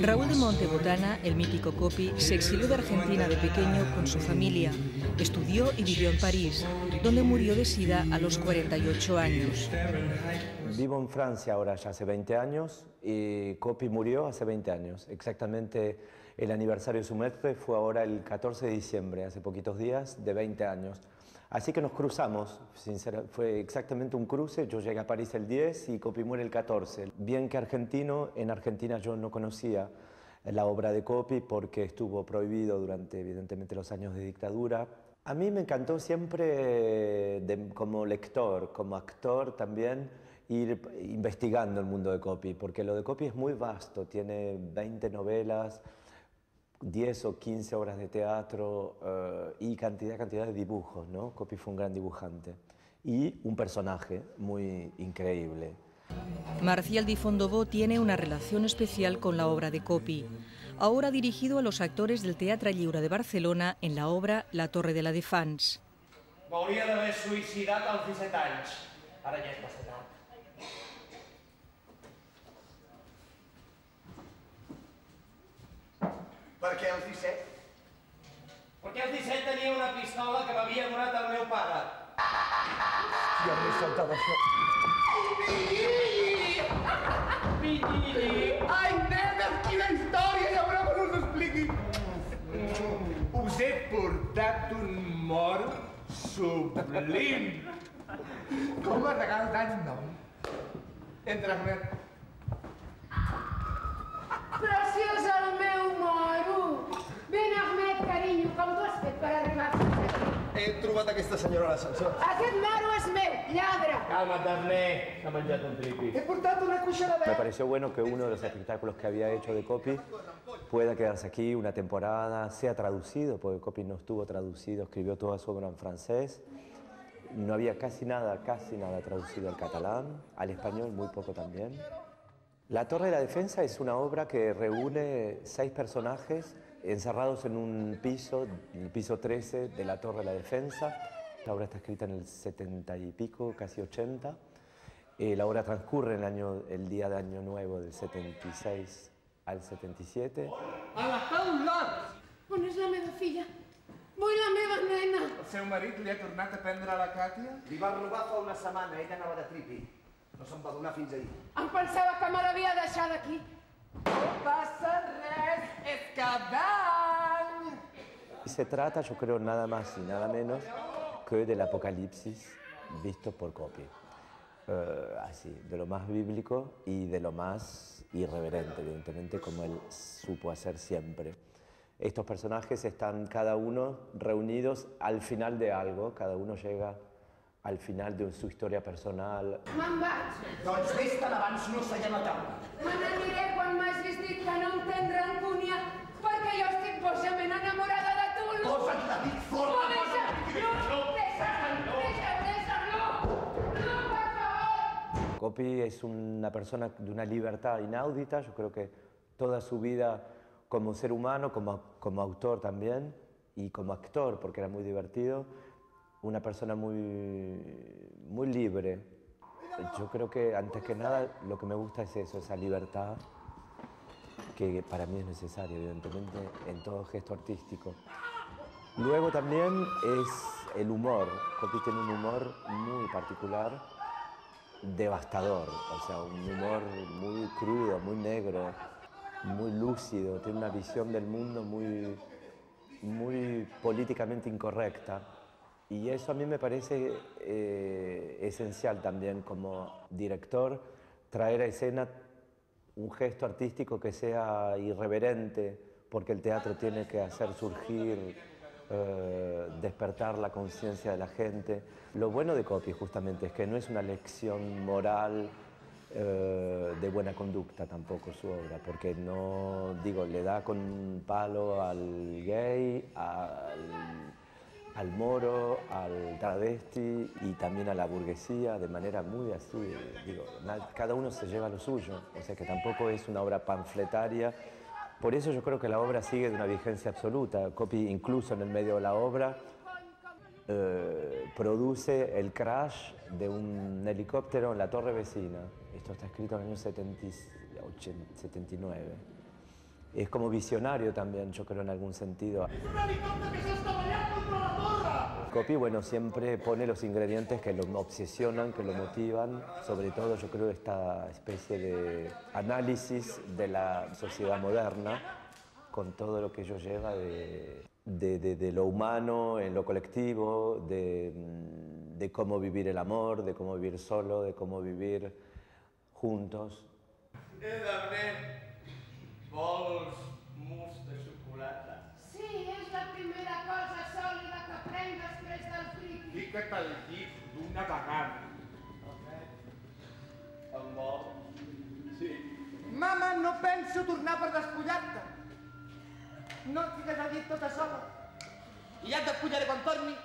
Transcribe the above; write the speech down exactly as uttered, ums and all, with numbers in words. Raúl de Montebotana, el mítico Copi, se exilió de Argentina de pequeño con su familia. Estudió y vivió en París, donde murió de SIDA a los cuarenta y ocho años. Vivo en Francia ahora ya hace veinte años y Copi murió hace veinte años. Exactamente el aniversario de su muerte fue ahora el catorce de diciembre, hace poquitos días, de veinte años. Así que nos cruzamos, sinceramente, fue exactamente un cruce. Yo llegué a París el diez y Copi muere el catorce. Bien que argentino, en Argentina yo no conocía la obra de Copi porque estuvo prohibido durante, evidentemente, los años de dictadura. A mí me encantó siempre, de, como lector, como actor también, ir investigando el mundo de Copi, porque lo de Copi es muy vasto, tiene veinte novelas, diez o quince obras de teatro uh, y cantidad, cantidad de dibujos, ¿no? Copi fue un gran dibujante y un personaje muy increíble. Marcial di Fonzo Bo tiene una relación especial con la obra de Copi, ahora dirigido a los actores del Teatre Lliure de Barcelona en la obra La Torre de la Défense. M'hauria d'haver suïcidat als disset anys. Ara ja és massa tard. Per què als disset? Perquè als disset tenia una pistola que m'havia donat el meu pare. Hòstia, m'he saltat això. Ai, nenes, quina història! Ja veureu que no us expliqui. Us he portat un mort sublim. Com a regal d'any nou. Entra, Albert. Preciós el meu moro! Ben, Ahmed, carinyo, com tu has fet per arribar fins aquí? He trobat aquesta senyora a l'ascensor. Aquest moro és meu, lladre! Calma't, Ahmed, s'ha menjat un tripi. He portat una cucharadeta. Me pareció bueno que uno de los espectáculos que había hecho de Copi pueda quedarse aquí una temporada, sea traducido, porque Copi no estuvo traducido, escribió toda su obra en francés. No había casi nada, casi nada traducido al catalán, al español muy poco también. La Torre de la Defensa es una obra que reúne seis personajes encerrados en un piso, el piso trece de la Torre de la Defensa. La obra está escrita en el setenta y pico, casi ochenta. Eh, la obra transcurre en el, año, el día de Año Nuevo, del setenta y seis al setenta y siete. A la taula! On és la meva filla? Vull la meva nena! El seu marit li ha tornat a prendre la Càtia? Li va robar fa una setmana, ella anava de tripi. No se'n va donar fins ahir. Em pensava que me l'havia deixat aquí. No pasa res, es cabrón. Se trata, yo creo, nada más y nada menos que del apocalipsis visto por Copi. Uh, así, de lo más bíblico y de lo más irreverente, evidentemente, como él supo hacer siempre. Estos personajes están cada uno reunidos al final de algo, cada uno llega al final de su historia personal. Me'n vaig. Doncs vés-te'n abans no seiem a taula. Me n'aniré quan m'hagis dit que no em tindran rancúnia perquè jo estic bojament enamorada de tu. Posa't la dit fort. No, deixa'm, no, deixa'm, deixa'm, no. No, per favor. Copi es una persona de una libertad inaudita. Yo creo que toda su vida como ser humano, como, como autor también y como actor, porque era muy divertido, una persona muy, muy libre. Yo creo que, antes que nada, lo que me gusta es eso, esa libertad que para mí es necesaria, evidentemente, en todo gesto artístico. Luego también es el humor. Copi tiene un humor muy particular, devastador, o sea, un humor muy crudo, muy negro, muy lúcido, tiene una visión del mundo muy, muy políticamente incorrecta. Y eso a mí me parece eh, esencial también como director, traer a escena un gesto artístico que sea irreverente, porque el teatro tiene que hacer surgir, eh, despertar la conciencia de la gente. Lo bueno de Copi justamente es que no es una lección moral eh, de buena conducta tampoco su obra, porque no, digo, le da con un palo al gay, al... al moro, al travesti y también a la burguesía de manera muy así, digo, cada uno se lleva lo suyo, o sea que tampoco es una obra panfletaria. Por eso yo creo que la obra sigue de una vigencia absoluta. Copi, incluso en el medio de la obra, eh, produce el crash de un helicóptero en la torre vecina. Esto está escrito en el año setenta, setenta y nueve. Es como visionario también, yo creo, en algún sentido. ¡Es un alicante que se está bailando contra la torre! Copi, bueno, siempre pone los ingredientes que lo obsesionan, que lo motivan. Sobre todo, yo creo, esta especie de análisis de la sociedad moderna, con todo lo que ello lleva de, de, de, de lo humano, en lo colectivo, de, de cómo vivir el amor, de cómo vivir solo, de cómo vivir juntos. Vols mousse de xocolata? Sí, és la primera cosa sòlida que prenc després del friqui. Fica't al llit d'una vegada. Ok. Em vols? Sí. Mama, no penso tornar per despullar-te. No et fiques al llit tota sola. I ja et despullaré quan torni.